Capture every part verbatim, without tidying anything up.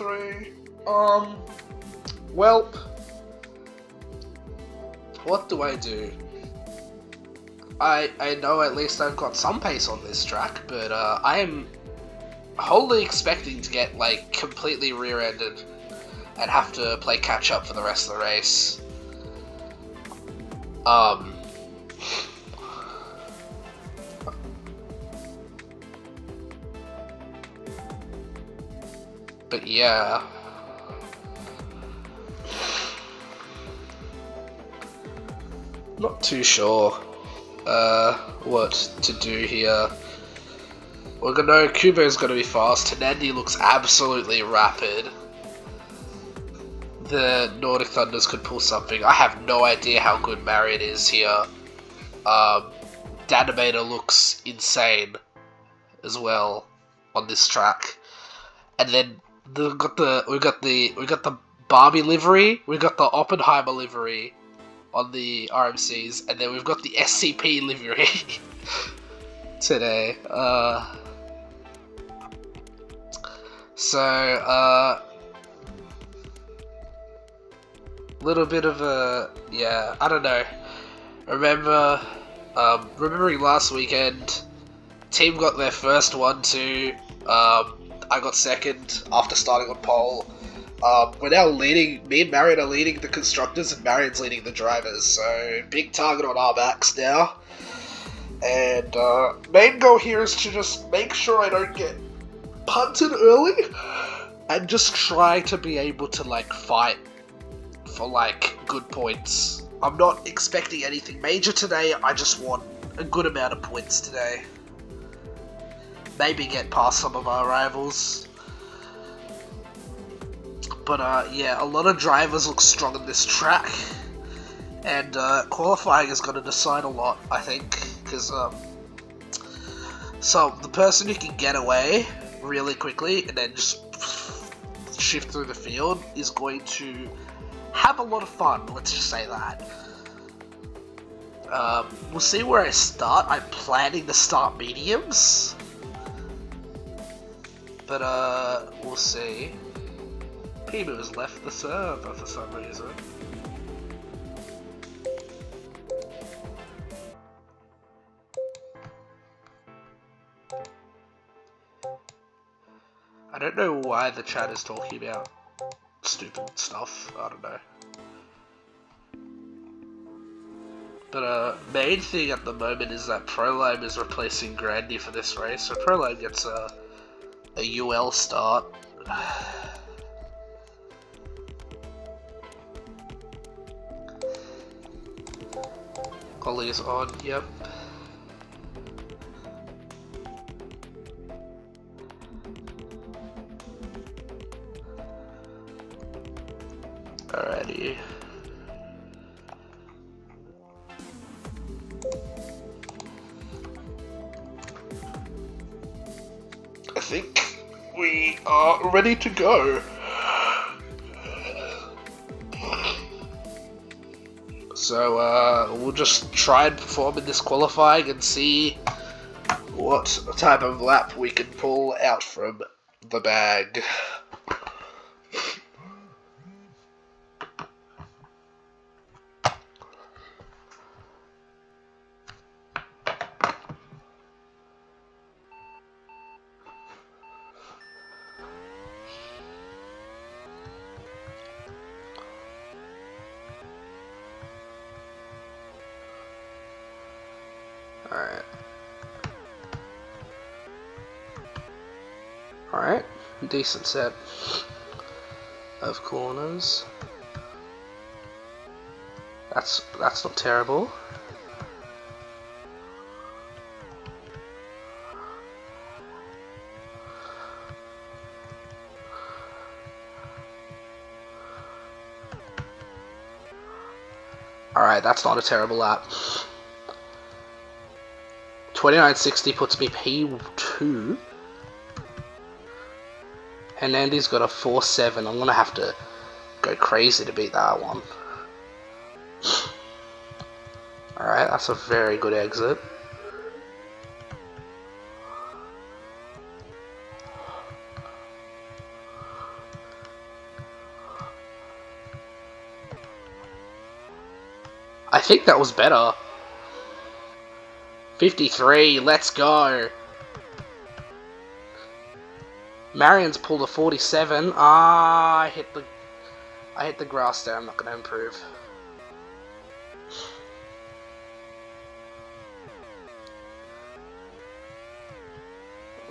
three. Um, welp. What do I do? I I know at least I've got some pace on this track, but uh, I am wholly expecting to get like completely rear-ended and have to play catch-up for the rest of the race. Um. But yeah. Not too sure uh, what to do here. We're gonna know Kubo's gonna be fast. Hennandy looks absolutely rapid. The Nordic Thunders could pull something. I have no idea how good Marion is here. Um, Danimator looks insane as well on this track. And then we've got the we got the we got the Barbie livery, we got the Oppenheimer livery on the R M Cs, and then we've got the S C P livery today. Uh, so uh, little bit of a yeah, I don't know. Remember, um, remembering last weekend, team got their first one too. Um, I got second after starting on pole. Um, we're now leading, me and Marion are leading the constructors and Marion's leading the drivers, so big target on our backs now. And uh, main goal here is to just make sure I don't get punted early and just try to be able to like fight for like good points. I'm not expecting anything major today, I just want a good amount of points today. Maybe get past some of our rivals. But uh, yeah, a lot of drivers look strong in this track. And uh, qualifying is going to decide a lot, I think. Because um, so the person who can get away really quickly and then just shift through the field is going to have a lot of fun, let's just say that. Um, we'll see where I start. I'm planning to start mediums. But, uh, we'll see. Pimu has left the server for some reason. I don't know why the chat is talking about stupid stuff. I don't know. But uh, main thing at the moment is that ProLime is replacing Grandi for this race, so ProLime gets a... Uh, A U L start. Collie is on, yep. Alrighty. I think we are ready to go. So uh, we'll just try and perform in this qualifying and see what type of lap we can pull out from the bag. Alright. Alright. Decent set of corners. That's that's not terrible. Alright, that's not a terrible lap. twenty-nine sixty puts me P two. Hennandy's got a four seven. I'm going to have to go crazy to beat that one. Alright, that's a very good exit. think that was better. fifty-three, let's go. Marion's pulled a forty-seven. Ah, I hit the, I hit the grass there. I'm not going to improve.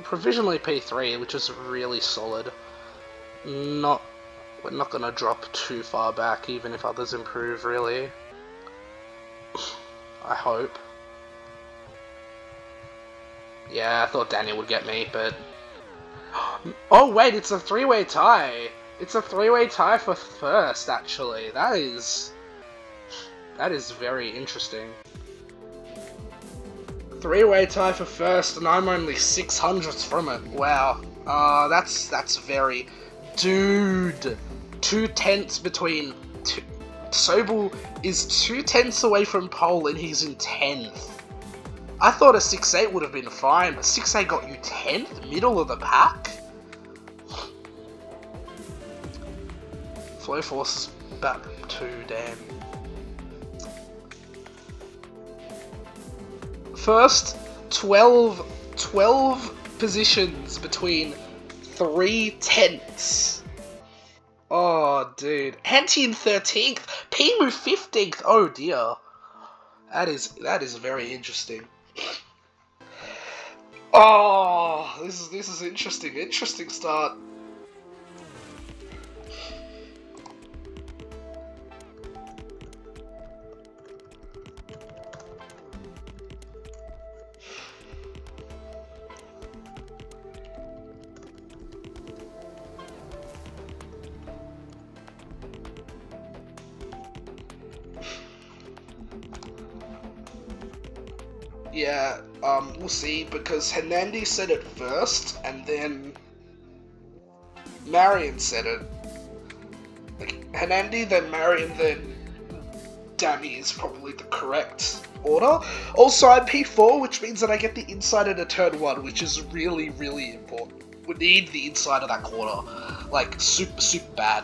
Provisionally P three, which is really solid. Not, we're not going to drop too far back, even if others improve. Really, I hope. Yeah, I thought Danny would get me, but... Oh, wait, it's a three-way tie! It's a three-way tie for first, actually. That is... That is very interesting. Three-way tie for first, and I'm only six hundredths from it. Wow. Uh, that's... that's very... Dude! Two tenths between... Two... Sobel is two tenths away from pole, and he's in tenth. I thought a six eight would have been fine, but six eight got you tenth, middle of the pack? Flowforce is back too, damn. First, twelve, twelve positions between three tenths. Oh, dude. Hentian thirteenth, Pimu fifteenth, oh dear. That is, that is very interesting. Oh, this is this is interesting, interesting start. Yeah, um, we'll see, because Hennandy said it first, and then Marion said it. Like, Hennandy, then Marion, then Danny is probably the correct order. Also, I'm P four, which means that I get the insider to turn one, which is really, really important. We need the insider that quarter. Like, super, super bad.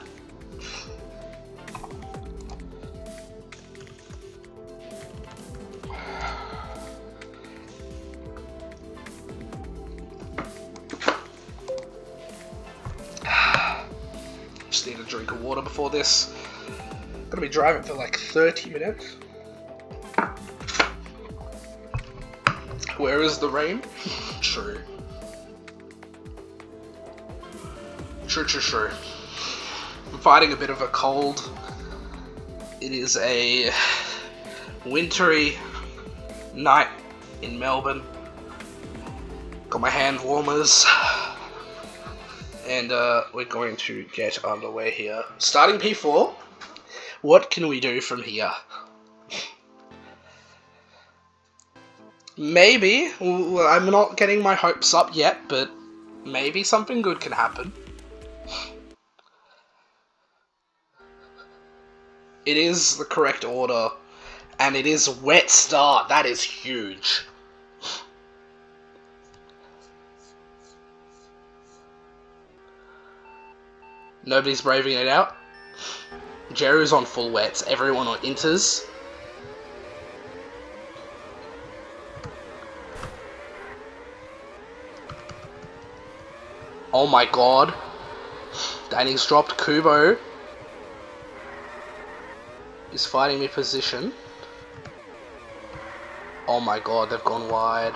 Need a drink of water before this. I'm gonna be driving for like thirty minutes. Where is the rain? True. True, true, true. I'm fighting a bit of a cold. It is a wintry night in Melbourne. Got my hand warmers. And uh, we're going to get underway here. Starting P four, what can we do from here? Maybe, well, I'm not getting my hopes up yet, but maybe something good can happen. It is the correct order, and it is wet start. That is huge. Nobody's braving it out. Jeru's on full wets. Everyone on inters. Oh my god. Danny's dropped. Kubo is fighting me position. Oh my god, they've gone wide.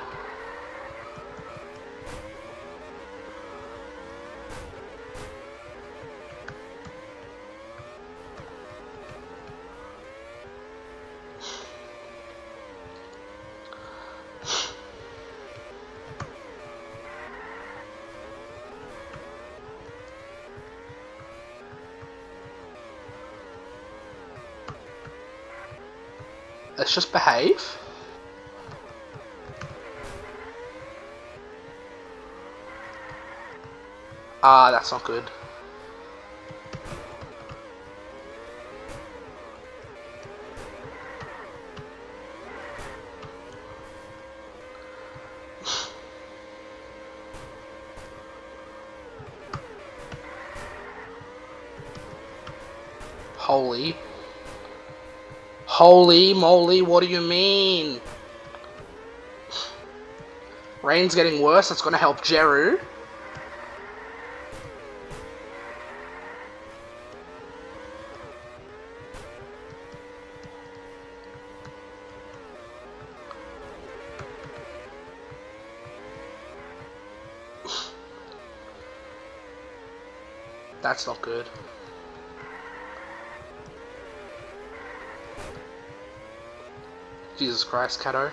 Let's just behave. Ah, that's not good. Holy. Holy moly, what do you mean? Rain's getting worse, that's gonna help Jeru. That's not good. Jesus Christ, Cato.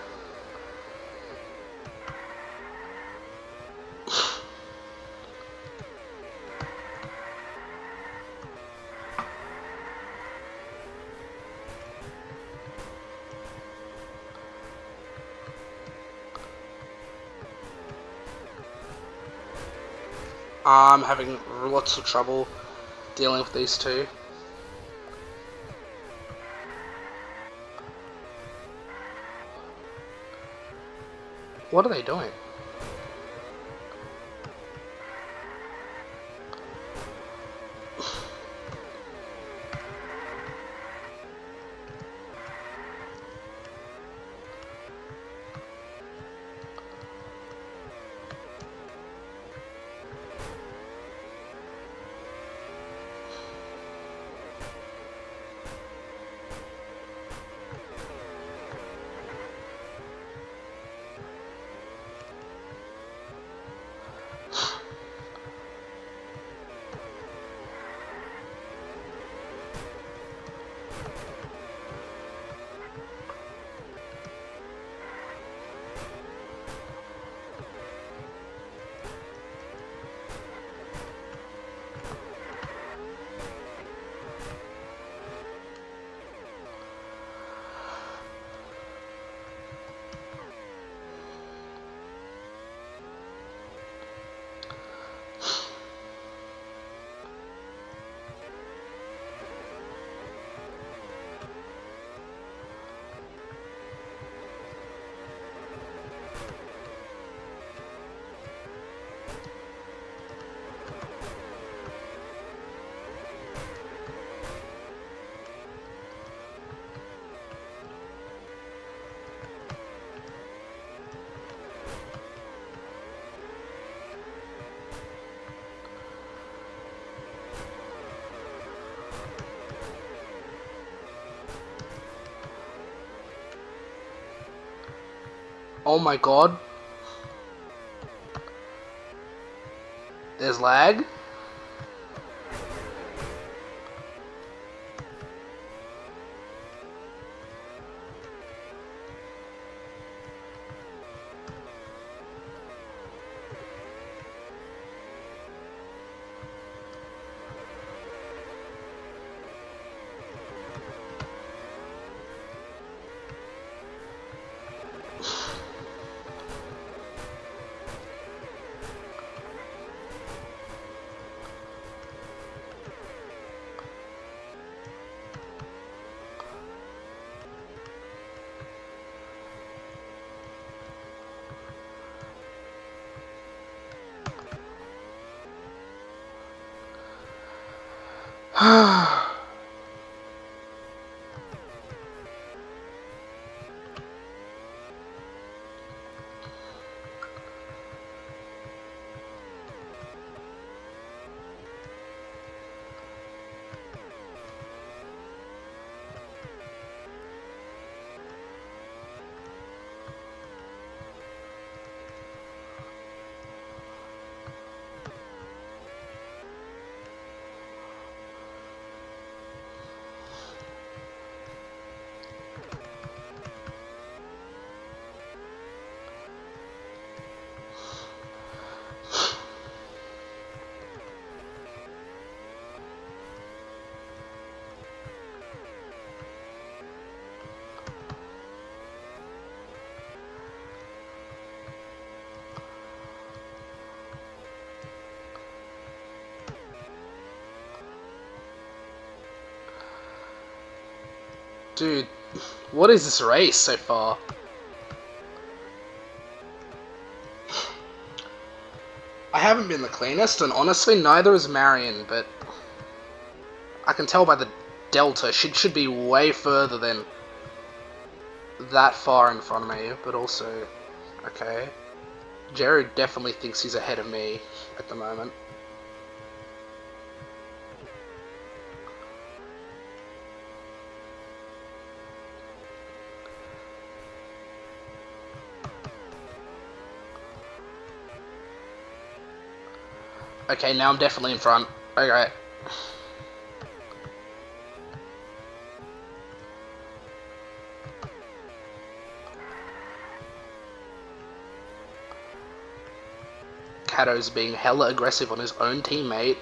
I'm having lots of trouble dealing with these two. What are they doing? Oh my god. There's lag. Dude, what is this race so far? I haven't been the cleanest, and honestly, neither is Marion, but I can tell by the delta, she should be way further than that far in front of me, but also, okay, Jerry definitely thinks he's ahead of me at the moment. Okay, now I'm definitely in front. Okay. Cato's being hella aggressive on his own teammate.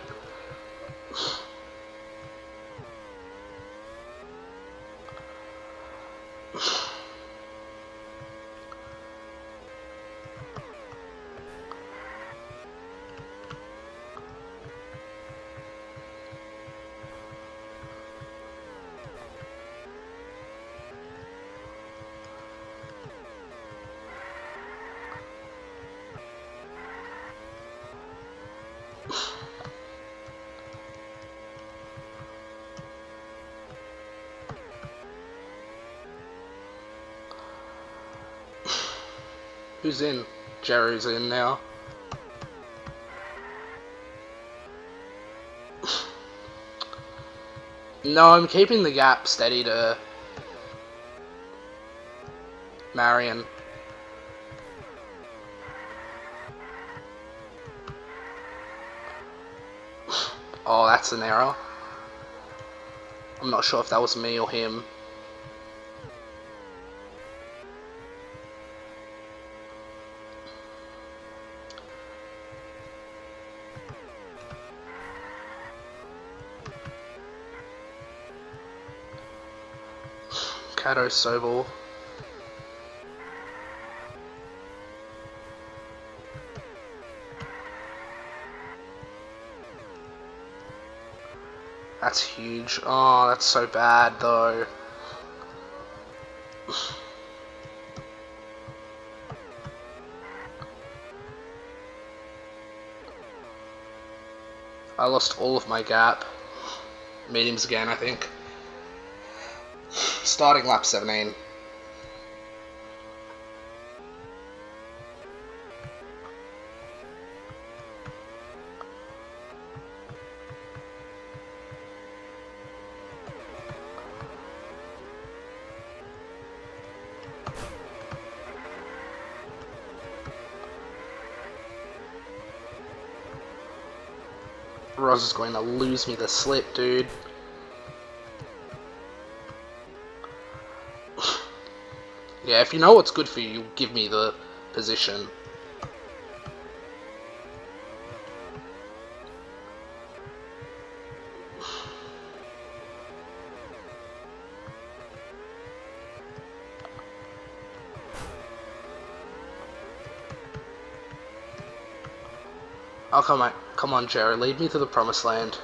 Who's in? Jeru's in now. No, I'm keeping the gap steady to Marion. Oh, that's an error. I'm not sure if that was me or him. Cato, Sobel. That's huge. Oh, that's so bad though. I lost all of my gap. Mediums again, I think. Starting lap seventeen. Ross is going to lose me the slip, dude. Yeah, if you know what's good for you, you give me the position. Oh, come on, come on, Jerry, lead me to the promised land.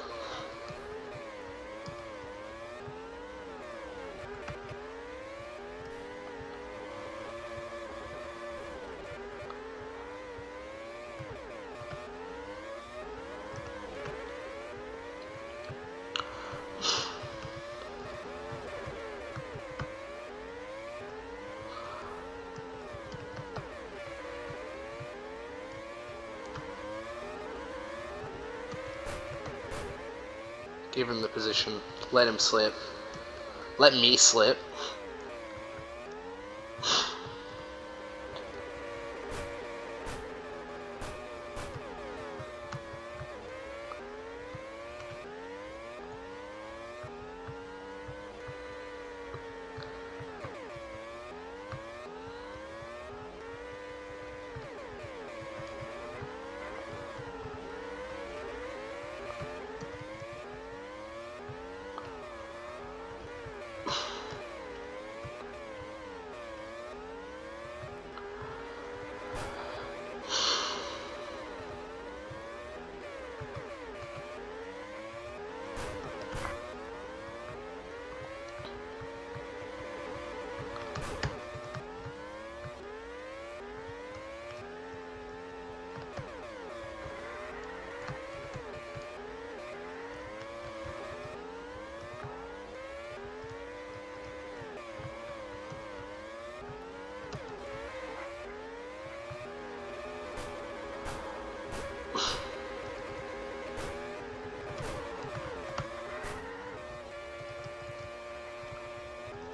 Give him the position. Let him slip. Let me slip.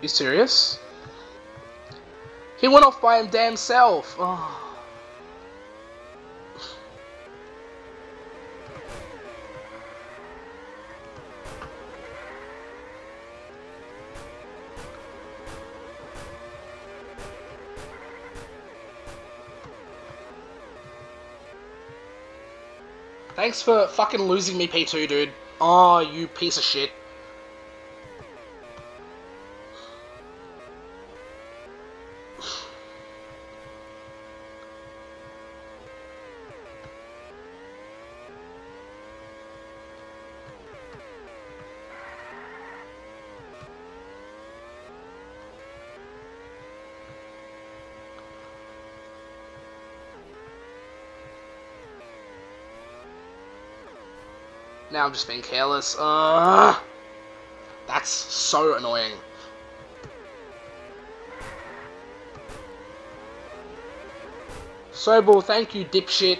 You serious? He went off by him damn self. Oh. Thanks for fucking losing me, P two, dude. Oh, you piece of shit. Now I'm just being careless. Uh, that's so annoying. Sobel, thank you, dipshit.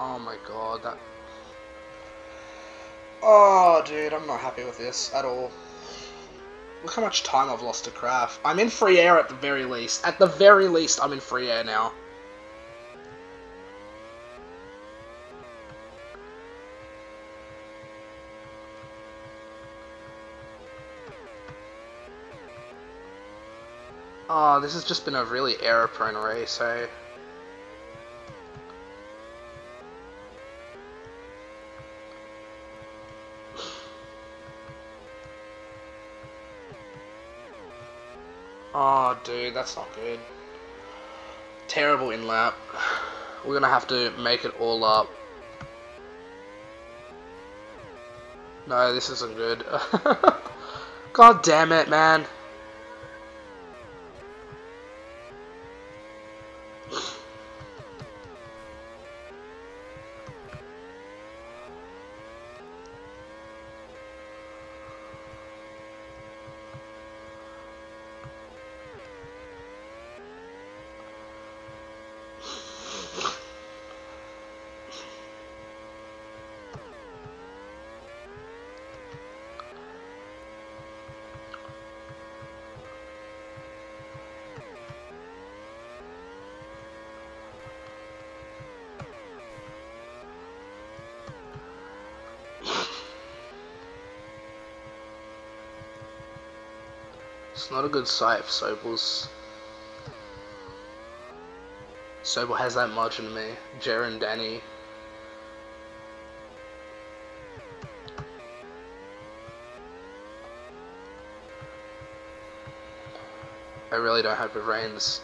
Oh my god, that... Oh, dude, I'm not happy with this at all. Look how much time I've lost to craft. I'm in free air at the very least. At the very least, I'm in free air now. Oh, this has just been a really error-prone race, eh? Oh, dude, that's not good. Terrible in-lap. We're gonna have to make it all up. No, this isn't good. God damn it, man. It's not a good sight for Sobel's. Sobel has that much in me. Jer and Danny. I really don't hope it rains.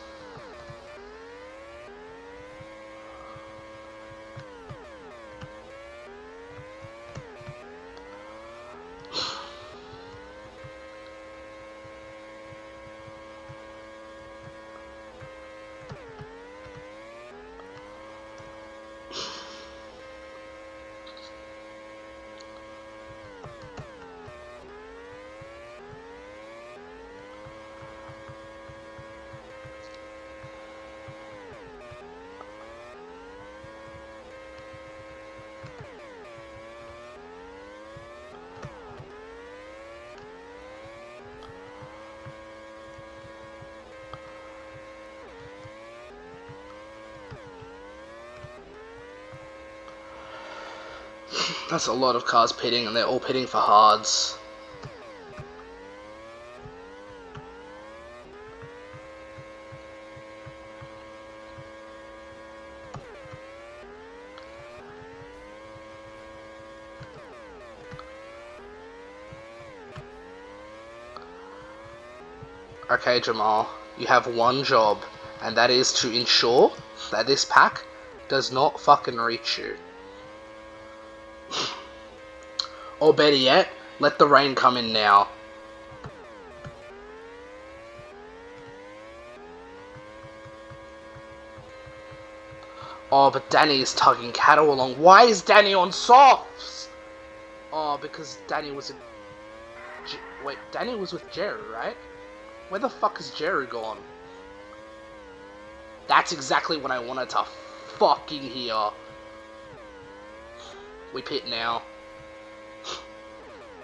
That's a lot of cars pitting, and they're all pitting for hards. Okay, Jamal, you have one job, and that is to ensure that this pack does not fucking reach you. Or better yet, let the rain come in now. Oh, but Danny is tugging Cato along. Why is Danny on softs? Oh, because Danny was a... G Wait, Danny was with Jerry, right? Where the fuck is Jeru gone? That's exactly what I wanted to fucking hear. We pit now.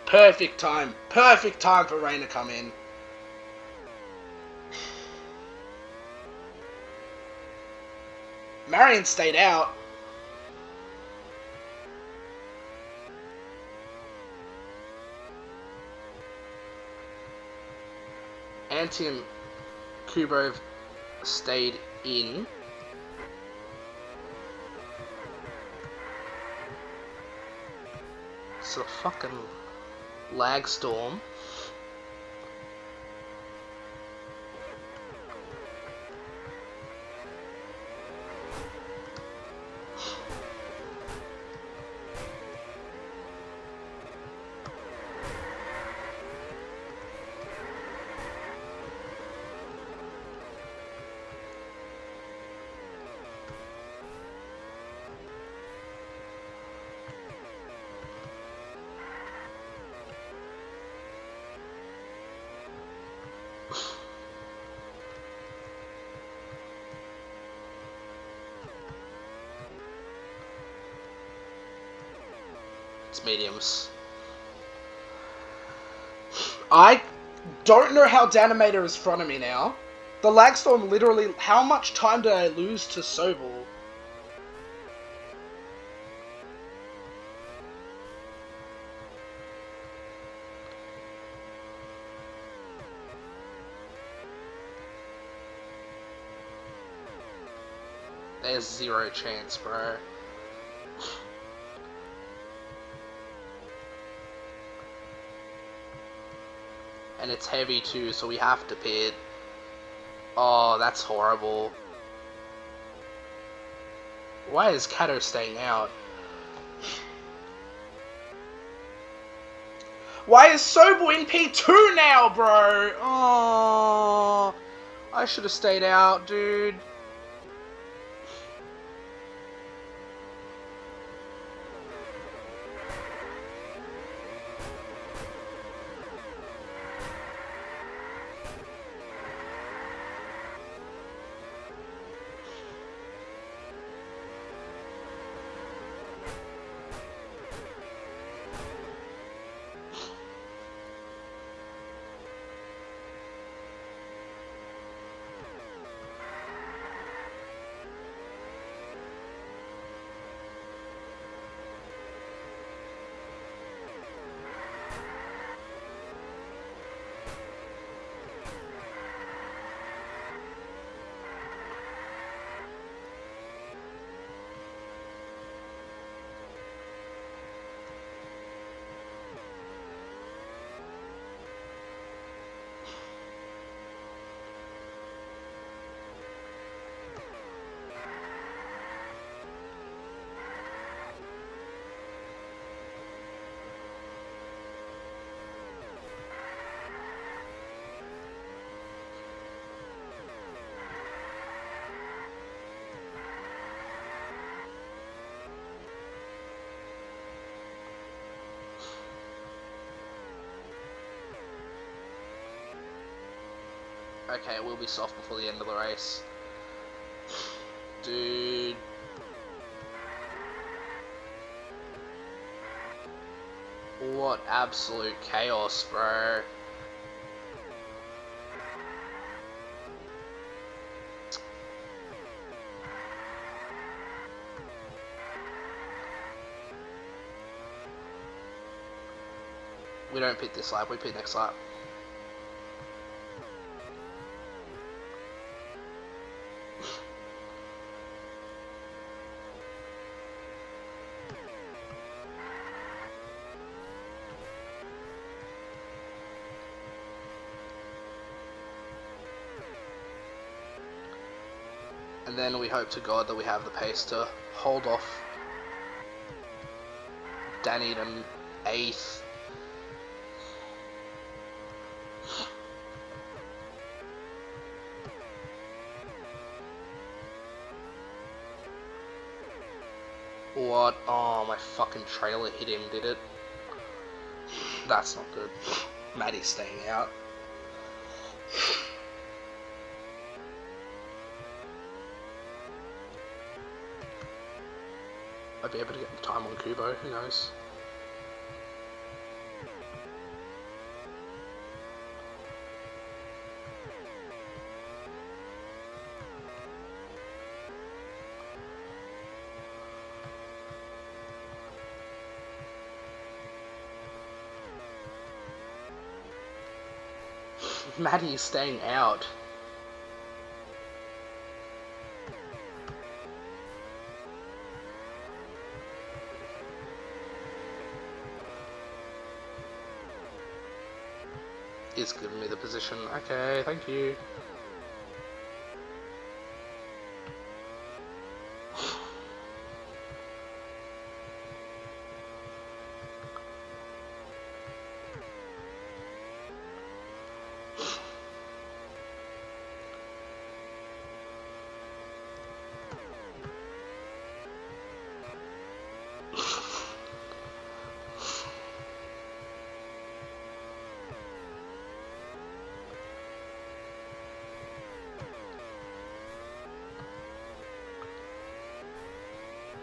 Perfect time. Perfect time for rain to come in. Marion stayed out. Antium, Kubo stayed in. It's a fucking lag storm. Mediums. I don't know how Danimator is in front of me now. The lagstorm literally... How much time did I lose to Sobel? There's zero chance, bro. And it's heavy too, so we have to pit. Oh, that's horrible. Why is Cato staying out? Why is Sobel in P two now, bro? Oh, I should have stayed out, dude. Okay, we'll be soft before the end of the race. Dude. What absolute chaos, bro. We don't pick this lab, we pick next lab. And then we hope to God that we have the pace to hold off Danny to eighth. What? Oh, my fucking trailer hit him, did it? That's not good. Maddie's staying out. I'd be able to get the time on Kubo, who knows? Maddie is staying out. Is giving me the position. Okay, thank you.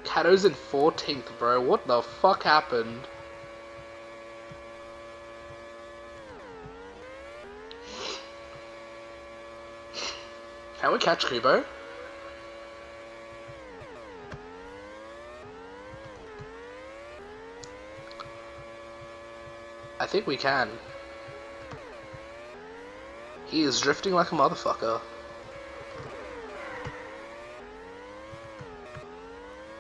Cato's in fourteenth, bro. What the fuck happened? Can we catch Kubo? I think we can. He is drifting like a motherfucker.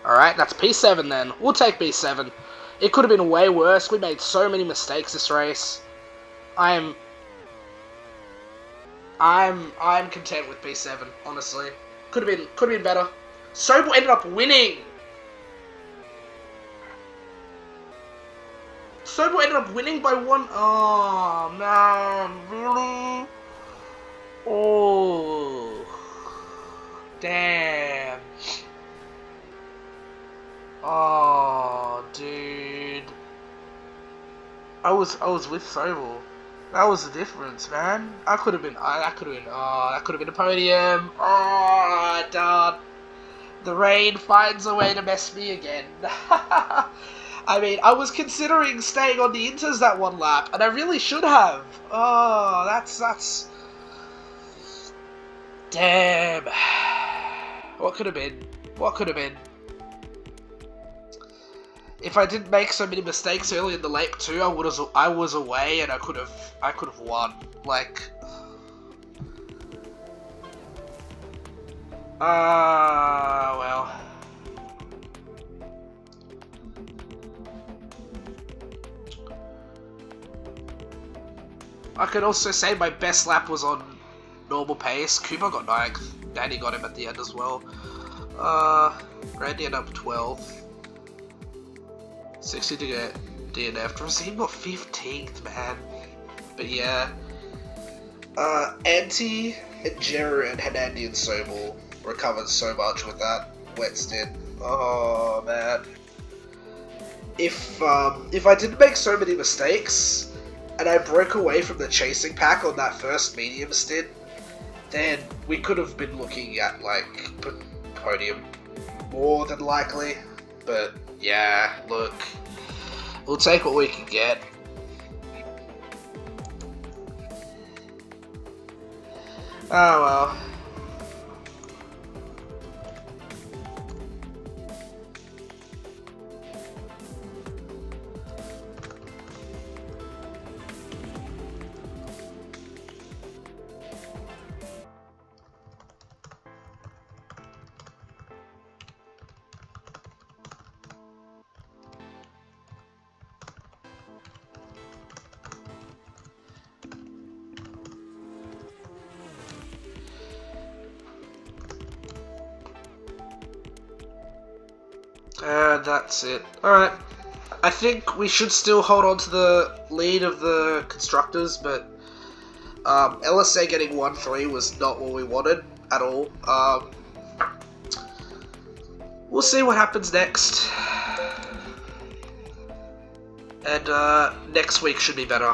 Alright, that's P seven then. We'll take P seven. It could have been way worse. We made so many mistakes this race. I'm... I'm... I'm content with P seven, honestly. Could have been... Could have been better. Sobel ended up winning! Sobel ended up winning by one... Oh, man. Really? Oh. Damn. Oh, dude. I was I was with Sobel. That was the difference, man. I could have been. I, I could have been. Oh, that could have been a podium. Oh, darn. The rain finds a way to mess me again. I mean, I was considering staying on the inters that one lap, and I really should have. Oh, that's that's. Damn. What could have been? What could have been? If I didn't make so many mistakes early in the lap too, I would have, I was away and I could have I could have won. Like, ah, uh, well. I could also say my best lap was on normal pace. Cooper got ninth. Danny got him at the end as well. Uh, Randy ended up twelfth. sixty to get D N F. Rasim got fifteenth, man. But yeah. Uh, Anti, and Jeru, and Hennandy and Sobel recovered so much with that wet stint. Oh, man. If, um, if I didn't make so many mistakes, and I broke away from the chasing pack on that first medium stint, then we could have been looking at, like, podium more than likely. But... yeah, look, we'll take what we can get. Oh well. Uh, that's it. Alright. I think we should still hold on to the lead of the constructors, but um, L S A getting one three was not what we wanted at all. Um, we'll see what happens next. And uh, next week should be better.